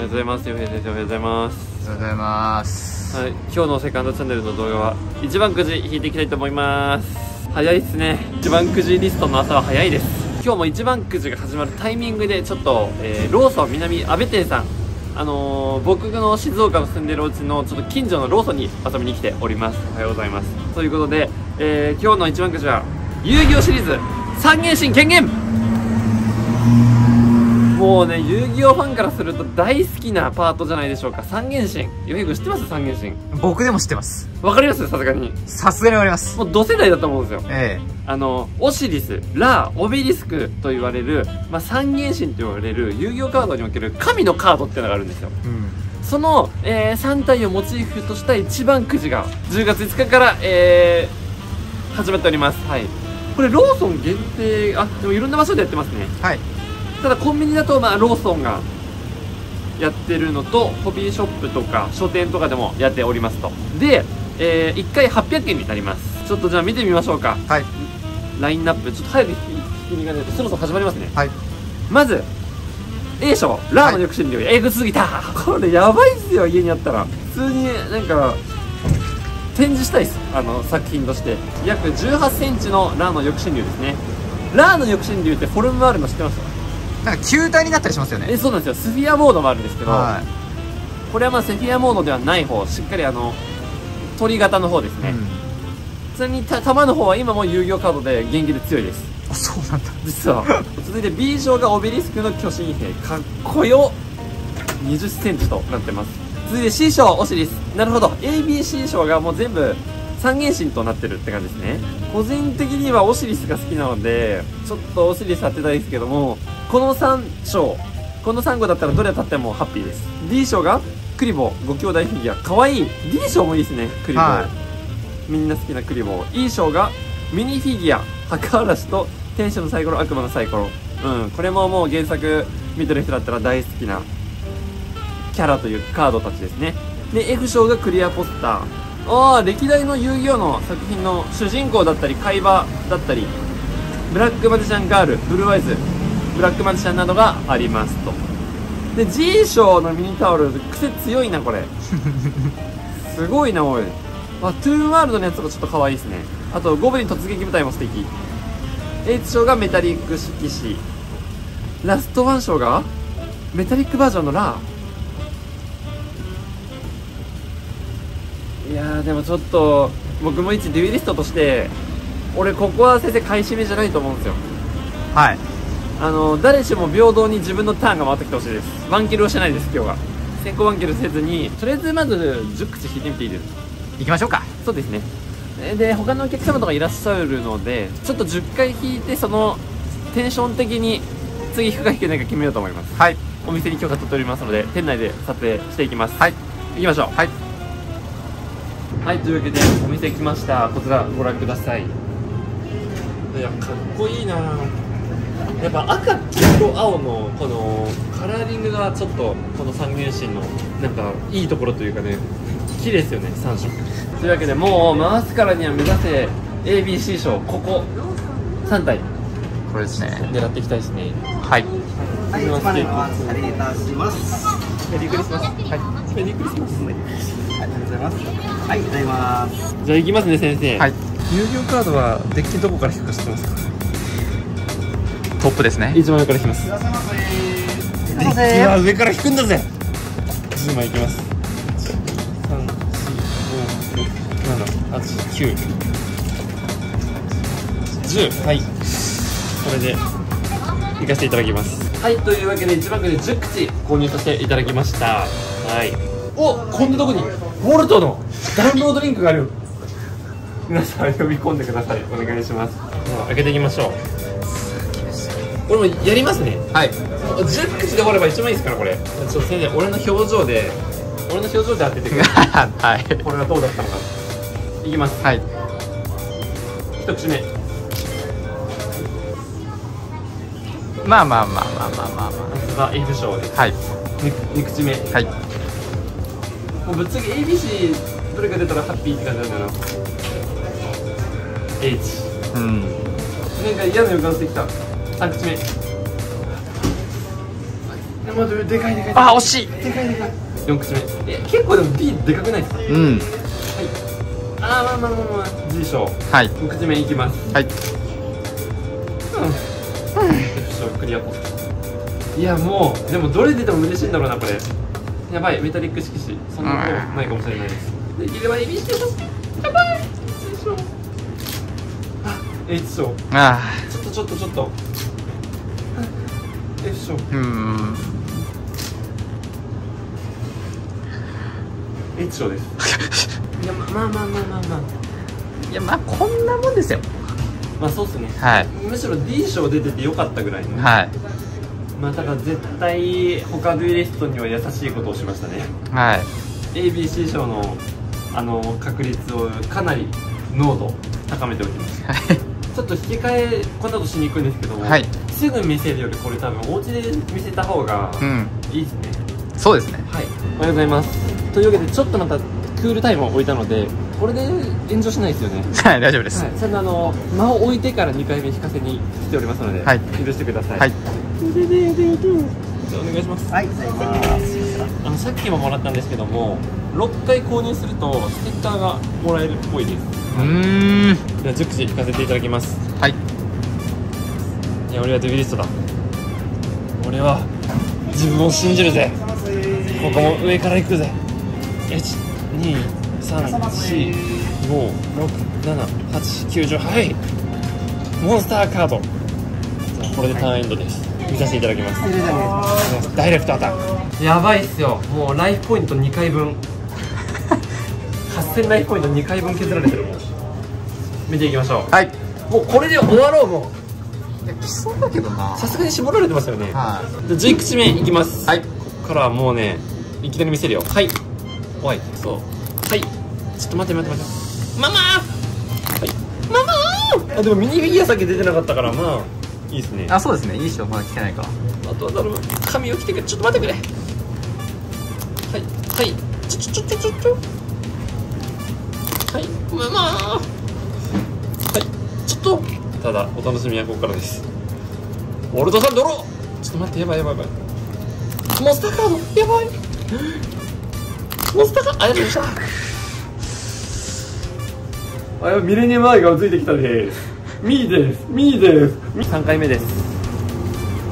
はようございます。洋平先生、おはようございます。おはようございます。はい、今日のセカンドチャンネルの動画は一番くじ引いていきたいと思います。早いですね。一番くじリストの朝は早いです。今日も一番くじが始まるタイミングでちょっと、ローソン南阿部店さん、僕の静岡の住んでるお家のちょっと近所のローソンに遊びに来ております。おはようございます。ということで、今日の一番くじは遊戯王シリーズ三原神権限。もうね、遊戯王ファンからすると大好きなパートじゃないでしょうか。三原神、よへい君知ってます？三原神、僕でも知ってます。わかります？さすがにわかります。もう同世代だと思うんですよ。オシリス、ラー、オベリスクと言われる、まあ、三原神と言われる遊戯王カードにおける神のカードっていうのがあるんですよ、その、3体をモチーフとした一番くじが10月5日から、始まっております。はい、これローソン限定、あ、でもいろんな場所でやってますね。はい、ただコンビニだと、まあ、ローソンがやってるのとホビーショップとか書店とかでもやっておりますと。で、1回800円になります。ちょっとじゃあ見てみましょうか。はい、ラインナップちょっと早く引きに行かないとそろそろ始まりますね。はい、まず A 賞、ラーの抑止力、エグすぎた。これやばいっすよ。家にあったら普通になんか展示したいっす。作品として約18センチのラーの抑止力ですね。ラーの抑止力ってフォルムあるの知ってます？なんか球体になったりしますよね。そうなんですよ。スフィアモードもあるんですけど、これはまあセフィアモードではない方、しっかり鳥型の方ですね。ちなみに玉の方は今も遊戯王カードで元気で強いです。あ、そうなんだ。実は続いて B 賞がオベリスクの巨神兵、かっこよ、20センチとなってます。続いて C 賞、オシリス。なるほど。 ABC 賞がもう全部三原神となってるって感じですね。個人的にはオシリスが好きなのでちょっとオシリス当てたいですけども、この3章、この3号だったらどれ当たってもハッピーです。 D 賞がクリボーご兄弟フィギュア、かわいい。 D 賞もいいですね、クリボー、みんな好きなクリボー。 E 賞がミニフィギュア、墓嵐と天使のサイコロ、悪魔のサイコロ、これももう原作見てる人だったら大好きなキャラというカードたちですね。で F 賞がクリアポスター、歴代の遊戯王の作品の主人公だったり海馬だったりブラックマジシャンガール、ブルーアイズ、ブラックマジシャンなどがありますと。で G 賞のミニタオル、癖強いなこれすごいなおい。あ、トゥーンワールドのやつとかちょっと可愛いですね。あとゴブリン突撃部隊も素敵。 H 賞がメタリック色紙、ラストワン賞がメタリックバージョンのラー。いやー、でもちょっと僕も一デュエリストとしてここは先生買い占めじゃないと思うんですよ。はい、誰しも平等に自分のターンが回ってきてほしいです。ワンキルをしてないです。今日は先行ワンキルせずに、とりあえずまず10口引いてみていいですか？行きましょうか。そうですね。で他のお客様とかいらっしゃるのでちょっと10回引いて、そのテンション的に次引くか引けないか決めようと思います。はい、お店に許可取っておりますので店内で撮影していきます。はい、行きましょう。はい、はい、というわけでお店来ました。こちらご覧ください。いや、かっこいいな。やっぱ赤、黄色、青のこのカラーリングがちょっとこの三原神のなんかいいところというかね、綺麗ですよね、3色というわけで、もう回すからには目指せ ABC 賞、ここ3体これですね、狙っていきたいですね。はい、失礼いたします。メリークリスマス。はい。メリークリスマス。ありがとうございます。はい、ございます。じゃあ行きますね、先生。はい。遊戯王カードはデッキどこから引くか知ってますか？トップですね。一番上から引きます。デッキは上から引くんだぜ。10枚いきます。3、4、5、6、7、8、9、10。はい。これで行かせていただきます。はい、というわけで一番くじ10口購入させていただきました。はい、お、こんなとこにウォルトのダウンロードリンクがあるよ皆さん呼び込んでください。お願いします。開けていきましょう。これもやりますね。はい、10口で終われば一番いいですから。これちょっと先生、俺の表情で当ててくださいはい、これはどうだったのかいきます。はい、一口目、まずは F 賞です。はい、2口目。はい、もうぶっつけ ABC どれが出たらハッピーって感じなんだな。 H、 なんか嫌な予感してきた。3口目、でかい。あ、惜しい。でかい。4口目。結構でも B でかくないですか？うん。はい。あ、まあ。G 賞。はい。6口目いきます。はい。F 賞クリアポット。いやもうでもどれ出ても嬉しいんだろうなこれ。やばい、メタリック色紙そんなことないかもしれないです。できれば AB してほしい。やばい。H 賞。あ、H 賞。ああ。ちょっと。F 賞。H 賞です。いや、まあ。いや、まあ、こんなもんですよ。まあ、そうですね。はい。むしろ D 賞出ててよかったぐらいの。はい。まあ、だから、絶対、他デュエリストには優しいことをしましたね。はい。ABC 賞の、確率をかなり濃度高めておきます。はい。ちょっと引き換えこんなことしに行くんですけども、はい、すぐ見せるよりこれ多分お家で見せた方がいいですね、うん、そうですね。はい、おはようございます。というわけでちょっとまたクールタイムを置いたのでこれで炎上しないですよね？はい、大丈夫です。はい、ちゃんと間を置いてから2回目引かせに来ておりますので、はい、許してください。はい、お願いします。はい、さっきももらったんですけども6回購入するとステッカーがもらえるっぽいです。では熟知行かせていただきます。はい。いや、俺はデュエリストだ。俺は自分を信じるぜ。ここも上から行くぜ。1 2 3 4 5 6 7 8 9 10。はい、モンスターカード。これでターンエンドです。見させていただきます。ダイレクトアタック、やばいっすよ。もうライフポイント2回分8000ライフポイント2回分削られてる。見ていきましょう。はい、もうこれで終わろう。もういや、きそうだけどな、さすがに絞られてますよね。はい、じゃあ11口目いきます。はい、ここからはもうね、いきなり見せるよ。はい、おい、そう、はい、ちょっと待ってママー、はい、ママー。あ、でもミニフィギュア先出てなかったからまあいいですね。あ、そうですね、いい人まだ来てないか。あとは頼む、紙を着てくれ。ちょっと待ってくれ。はいはい、ちょはい、ママー。はい、ちょっとただお楽しみはここからです。オルトさんドロー。ちょっと待って、やばい。モンスターカード、やばい。モンスターカード、ありがとうございました。あ、ミレニアムアイがついてきたです。ミーです。3回目です。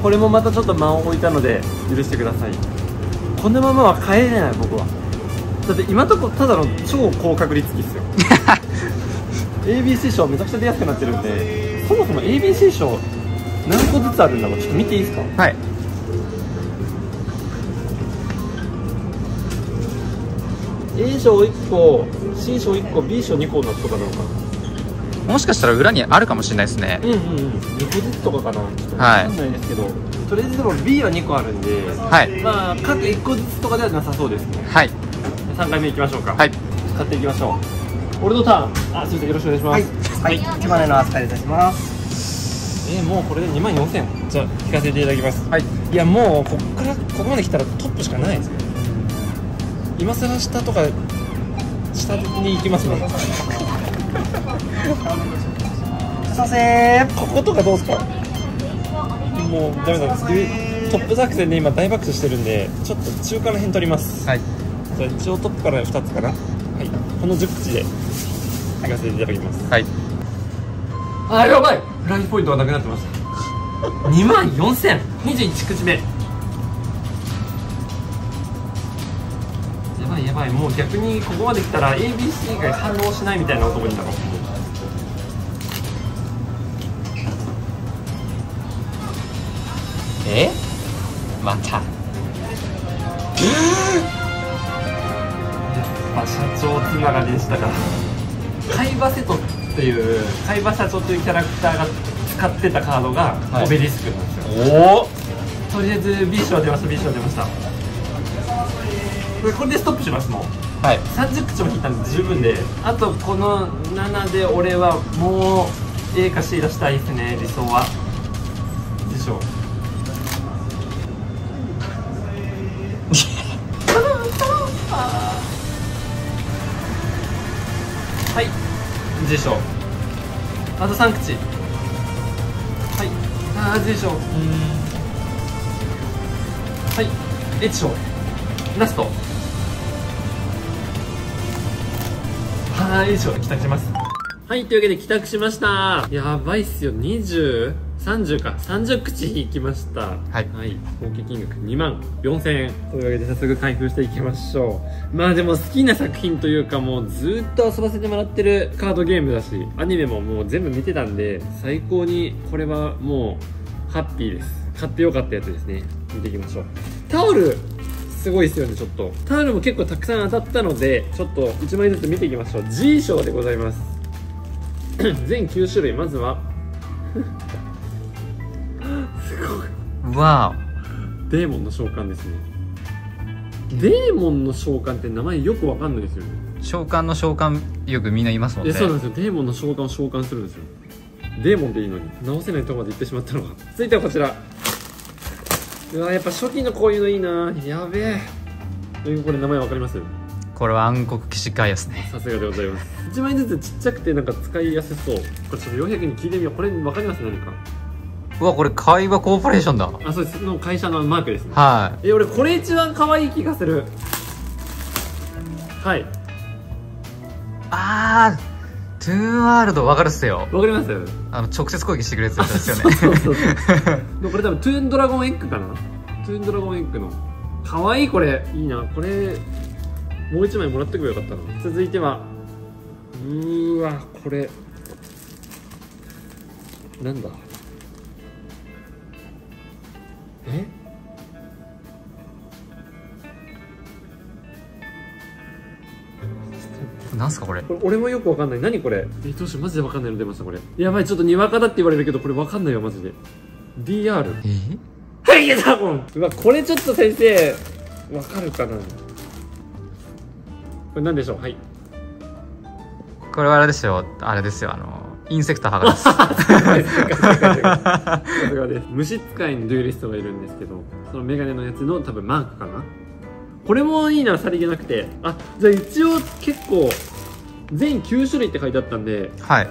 これもまたちょっと間を置いたので許してください。このままは帰れない、僕は。だって今のところただの超高確率機っすよ。ABC 賞めちゃくちゃ出やすくなってるんで、そもそも ABC 賞何個ずつあるんだろう。ちょっと見ていいですか？はい。A 賞1個、C 賞1個、B 賞2個のとかなのかな。もしかしたら裏にあるかもしれないですね。2個ずつとかかな。ちょっと分かんないですけど、とりあえずでも B は2個あるんで、はい、まあ各1個ずつとかではなさそうですね。はい。3回目いきましょうか。はい、買っていきましょう。俺のターン。あ、すいません、よろしくお願いします。はい、1万円の扱いいたします。もうこれで24000。じゃあ引かせていただきます。はい、いやもうこっからここまで来たらトップしかないですよ。今さら下とか下に行きますね。すいません、こことかどうですか？もうダメだ、トップ作戦で今大爆笑してるんで、ちょっと中間の辺取ります。はい、一応トップから2つかな。はい、この10口で行かせていただきます。はい、あ、やばい、フライポイントがなくなってました。24000。21口目。やばいやばい、もう逆にここまで来たら ABC 以外反応しないみたいな男になろう。また社長つながりでしたが、海馬セトっていう海馬社長というキャラクターが使ってたカードがオベリスクなんですよ。はい、おお、とりあえず B 賞出ました。これでストップします。もう、はい、30口も引いたんで十分で、あとこの7で俺はもう A か C 出したいですね。理想は B 賞。はい、G 賞。あと3口。はい、ああ、G 賞。はい、エチショーラスト。はい、エチショー帰宅します。はい、というわけで帰宅しました。やばいっすよ。30か30口引きました。はい、合計金額24000円というわけで、早速開封していきましょう。まあでも好きな作品というか、もうずっと遊ばせてもらってるカードゲームだし、アニメももう全部見てたんで、最高にこれはもうハッピーです。買ってよかったやつですね。見ていきましょう。タオルすごいですよね。ちょっとタオルも結構たくさん当たったので、ちょっと1枚ずつ見ていきましょう。 G 賞でございます全9種類。まずはわー、デーモンの召喚ですね。デーモンの召喚って名前よくわかんないですよね。召喚の召喚、よくみんな言いますもんね。そうなんですよ。デーモンの召喚を召喚するんですよ。デーモンでいいのに直せないとこまで行ってしまったのが。続いてはこちら。うわ、やっぱ初期のこういうのいいな。やべえ、これ名前わかります？これは暗黒騎士会ですね。さすがでございます1枚ずつちっちゃくてなんか使いやすそう。これちょっと400に聞いてみよう。これわかります？何か。うわ、これ会話コーポレーションだ。あ、そうです。の会社のマークですね。はい。俺これ一番可愛い気がする。はい。トゥーンワールドわかるっすよ。わかりますよ。直接攻撃してくれるやつですよね。そう。これ多分トゥーンドラゴンエッグかな。トゥーンドラゴンエッグの。可愛い、これいいな。これもう一枚もらってくればよかったな。続いては、これなんだ。なんすかこれ。俺もよくわかんない。何これ。どうしよう、マジでわかんないの出ました。これやばい、ちょっとにわかだって言われるけど、これわかんないよマジで。 DR、はい、いやだもん。うわ、これちょっと先生わかるかな。これなんでしょう。はい、これはあれですよ、インセクター博士です。虫使いのデュエリストがいるんですけど、そのメガネのやつの多分マークかな。これもいいな、さりげなくて。あ、じゃあ一応結構全9種類って書いてあったんで、はい、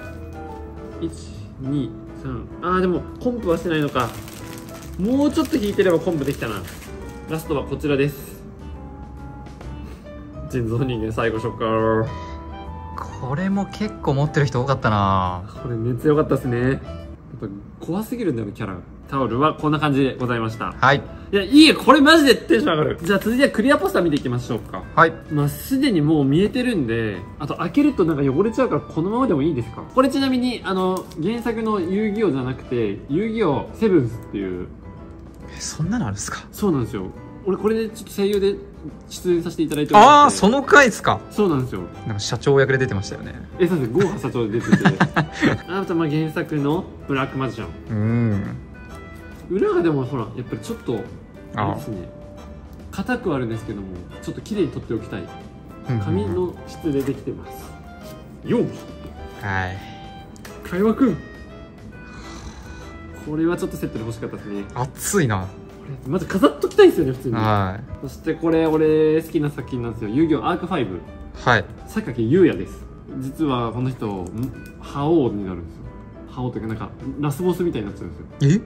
123、でもコンプはしてないのか。もうちょっと引いてればコンプできたな。ラストはこちらです。人造人間最後召喚。これも結構持ってる人多かったな。これ熱強かったですね。やっぱ怖すぎるんだよキャラ。タオルはこんな感じでございました。はい、いや、これマジでテンション上がる。じゃあ続いてはクリアポスター見ていきましょうか。はい、まあすでにもう見えてるんで、あと開けるとなんか汚れちゃうから、このままでもいいですか。これちなみに原作の遊戯王じゃなくて、遊戯王セブンスっていう。そんなのあるんですか。そうなんですよ。俺これでちょっと声優で出演させていただいておりまして。ああ、その回ですか。そうなんですよ。なんか社長役で出てましたよね。そうです。豪華社長で出ててあとまあ原作のブラックマジシャン。裏がでもほらやっぱりちょっとあれですね、硬くはあるんですけども、ちょっと綺麗に取っておきたい。紙の質でできてます。よっ、はい、会話くん、これはちょっとセットで欲しかったですね。熱いな。まず飾っときたいんですよね、普通に。そしてこれ俺好きな作品なんですよ、遊戯王アーク5。はい、榊裕也です。実はこの人覇王になるんですよ。覇王というか、なんかラスボスみたいになっちゃうんですよ。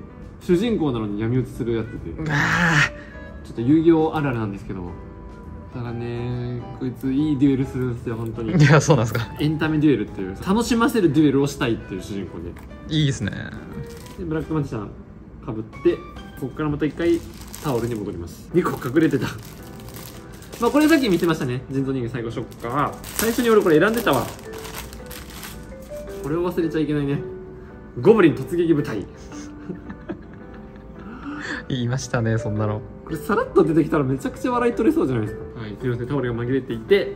主人公なのに闇討ちするやつで、ちょっと遊戯王あるあるなんですけど、ただね、こいついいデュエルするんですよ本当に。いや、そうなんですか。エンタメデュエルっていう、楽しませるデュエルをしたいっていう主人公で、いいですね。でブラックマジシャンかぶって、ここからまた1回タオルに戻ります。2個隠れてたまあこれさっき見てましたね、人造人間最後ショッカー。最初に俺これ選んでたわ。これを忘れちゃいけないね。ゴブリン突撃部隊言いましたね、そんなの。これさらっと出てきたらめちゃくちゃ笑い取れそうじゃないですか。はい、すいません、タオルが紛れていて、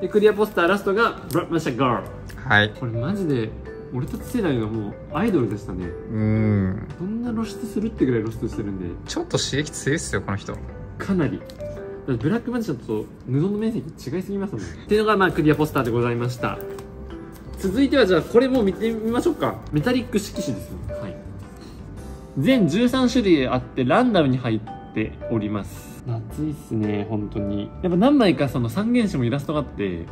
でクリアポスターラストがブラックマシャガール。はい、これマジで俺たち世代がもうアイドルでしたね。こんな露出するってぐらい露出してるんで、ちょっと刺激強いっすよこの人。かなりブラックマジシャンと布の面積違いすぎますもんっていうのがまあクリアポスターでございました。続いてはじゃあこれも見てみましょうか。メタリック色紙ですよ。はい、全13種類あってランダムに入っております。夏いっすね本当に。やっぱ何枚かその三原子もイラストがあって、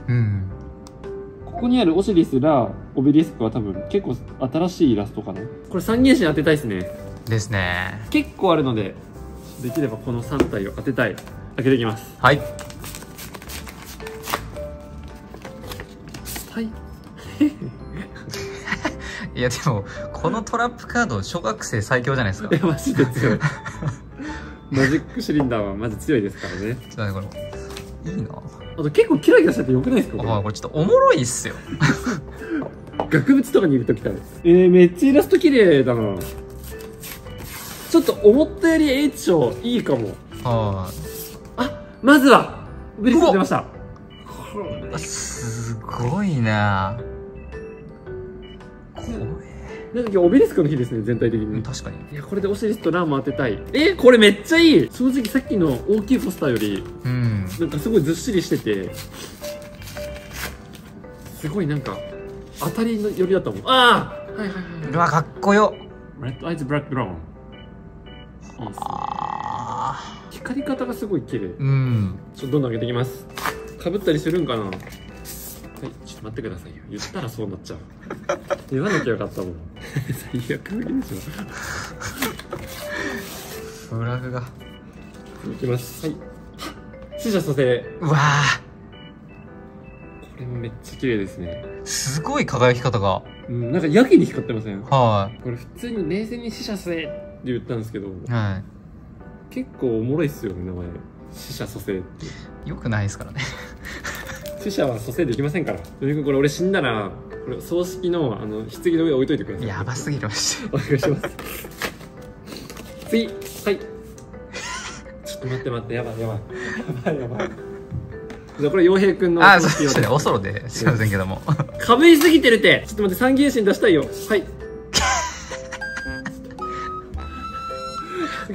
ここにあるオシリスらオベリスクは多分結構新しいイラストかな。これ三原子に当てたいですね。ですね。結構あるので、できればこの3体を当てたい。開けていきます。はい。はい。いやでもこのトラップカード小学生最強じゃないですか。いやマジで強い。マジックシリンダーはマジ強いですからね。ちょっとねこれいいな。あと結構キラキラしててよくないですかこれ。ああこれちょっとおもろいっすよ。額縁とかにいるときたい。めっちゃイラスト綺麗だな。ちょっと思ったより H 賞いいかも。ああ、まずはブリス出ました。すごいな。これなんかオベリスクの日ですね全体的に。確かに。いやこれでオシリスとラーも当てたい。これめっちゃいい。正直さっきの大きいポスターよりなんかすごいずっしりしててすごいなんか当たりの寄りだったもん。ああはいはいはい。うわかっこよ。レッドアイズブラックブラウン。光り方がすごい綺麗。ちょっとどんどん上げていきます。かぶったりするんかな。はい、ちょっと待ってくださいよ。言ったらそうなっちゃう。言わなきゃよかったもん。最悪無理でしょ。フラグがいきます。はい死者蘇生。うわこれもめっちゃ綺麗ですね。すごい輝き方が、なんかやけに光ってません？はいこれ普通に冷静に死者蘇生って言ったんですけど、はい、結構おもろいっすよね名前。死者蘇生ってよくないですからね。死者は蘇生できませんから。とにかくこれ俺死んだらこれ葬式のあの棺の上置いといてください。やばすぎるましてお願いします。次はいちょっと待って待ってやばいやばいやばいやばい。じゃあこれ陽平くんのああそうですねおそろですいませんけどもかぶりすぎてるってちょっと待って三原神出したいよ。はい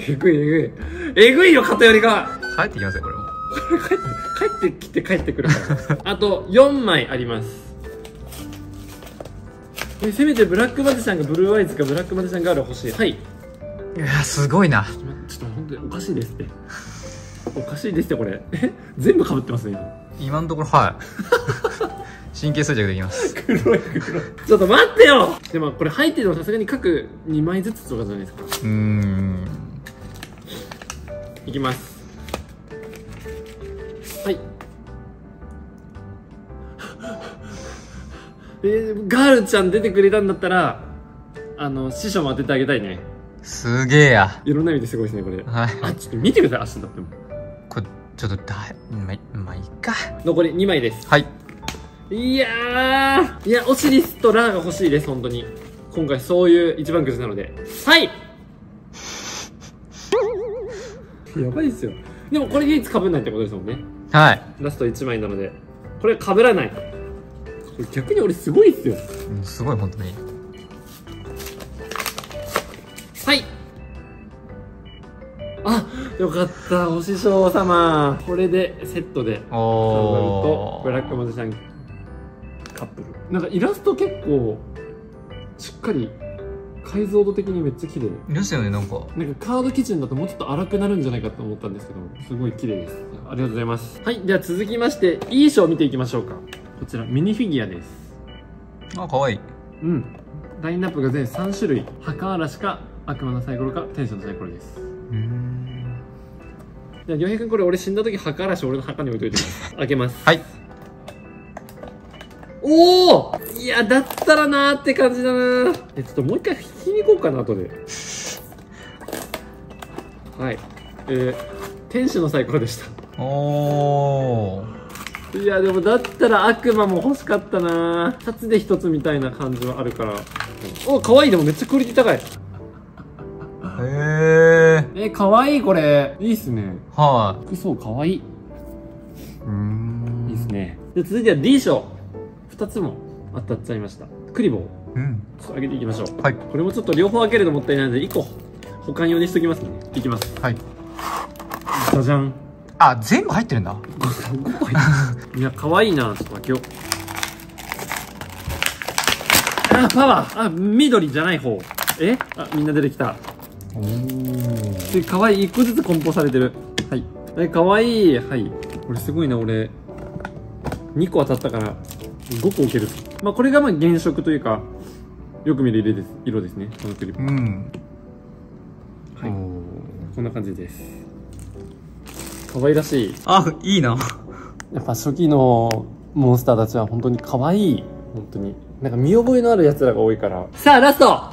えぐいえぐいえぐいよ偏りが。帰ってきますよこれも。帰ってきて帰ってくるからあと4枚あります。せめてブラックマジシャンがブルーアイズかブラックマジシャンガール欲しい。はい。いやすごいな。ちょっと本当におかしいですっておかしいですってこれ全部かぶってますね今のところ。はい神経衰弱できます。黒い黒いちょっと待ってよ。でもこれ入っててもさすがに各2枚ずつとかじゃないですか。いきます。はいガールちゃん出てくれたんだったら師匠も当ててあげたいね。すげえやいろんな意味ですごいですねこれ。はいあちょっと見てください。足になってもこれちょっとまあいいか。残り2枚です。はいいやオシリスとラーが欲しいです本当に。今回そういう一番くじなので。はいやばいですよ。でもこれ唯一かぶんないってことですもんね。はいラスト1枚なのでこれかぶらない。これ逆に俺すごいっすよ、すごい本当に。はいあよかったお師匠様。これでセットでサンダルとブラックマジシャンカップル。なんかイラスト結構しっかり解像度的にめっちゃ綺麗ですよね。なんかカード基準だともうちょっと荒くなるんじゃないかと思ったんですけどすごい綺麗です。ありがとうございます。はいでは続きましていい賞を見ていきましょうか。こちらミニフィギュアです。あかわいい。ラインナップが全3種類。墓嵐か悪魔のサイコロか天使のサイコロです。じゃあ良平君これ俺死んだ時墓嵐俺の墓に置いといて開けます。はいおおいやだったらなーって感じだな。ちょっともう一回引きに行こうかな後ではい天使のサイコロでした。おおいやでもだったら悪魔も欲しかったな。2つで1つみたいな感じはあるから。おかわいい。でもめっちゃクオリティ高い。へえかわいい。これいいっすね。はい服装かわいい。いいっすね。で続いては D 賞2つも当たっちゃいました。クリボー、ちょっと上げていきましょう。はいこれもちょっと両方開けるのもったいないので1個保管用にしときますね。いきます。はいじゃじゃん。あ全部入ってるんだ5個入ってるいやかわいいな。ちょっと開けよう。あパワーあ緑じゃない方あみんな出てきた。おおでかわいい1個ずつ梱包されてる。はいかわいい。はいこれすごいな。俺2個当たったから5個置ける。まあこれがまあ原色というかよく見る色ですねこのクリップ。はいこんな感じです。可愛らしい。あ、いいな。やっぱ初期のモンスターたちは本当に可愛い。本当になんか見覚えのあるやつらが多いから。さあラスト、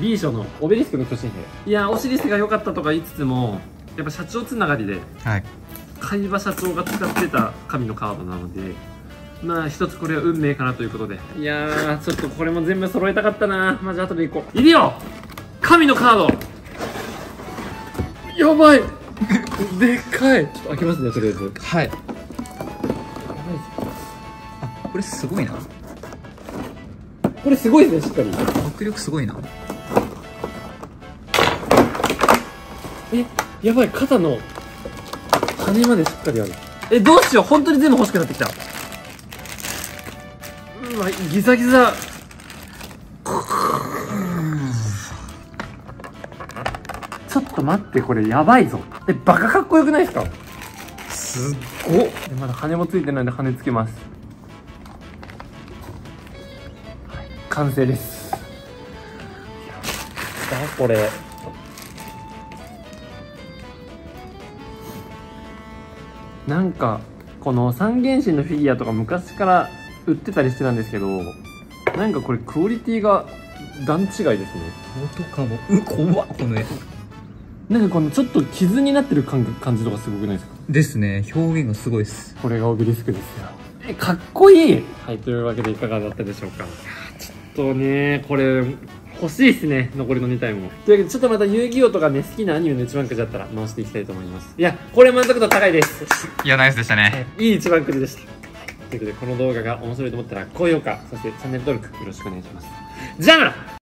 B 賞のオベリスクの巨神兵。いやオシリスが良かったとか言いつつも、やっぱ社長つながりで、はい、海馬社長が使ってた神のカードなので、まあ一つこれは運命かなということで。いやーちょっとこれも全部揃えたかったな。まあ、じゃあ後で行こう。いるよ神のカード。やばいでっかい。ちょっと開けますねとりあえず。はい、あ、これすごいな。これすごいですね。しっかり迫力すごいな。え、やばい、肩の羽までしっかりある。え、どうしよう、本当に全部欲しくなってきた。うわ、ギザギザ。ちょっと待って、これやばいぞ。え、バカかっこよくないですか。すっごっ。まだ羽もついてないんで羽つけます。はい、完成です。これなんかこの三原神のフィギュアとか昔から売ってたりしてたんですけど、なんかこれクオリティが段違いですね。音かも。う、怖っ。この絵なんかこのちょっと傷になってる感じとかすごくないですか。ですね、表現がすごいです。これがオベリスクですよ。え、かっこいい。はい、というわけでいかがだったでしょうか。ちょっとねこれ欲しいですね、残りの2体も。というわけでちょっとまた遊戯王とかね、好きなアニメの一番くじだったら回していきたいと思います。いやこれ満足度高いです。いやナイスでしたね。いい一番くじでした。ということでこの動画が面白いと思ったら高評価、そしてチャンネル登録よろしくお願いします。じゃあな。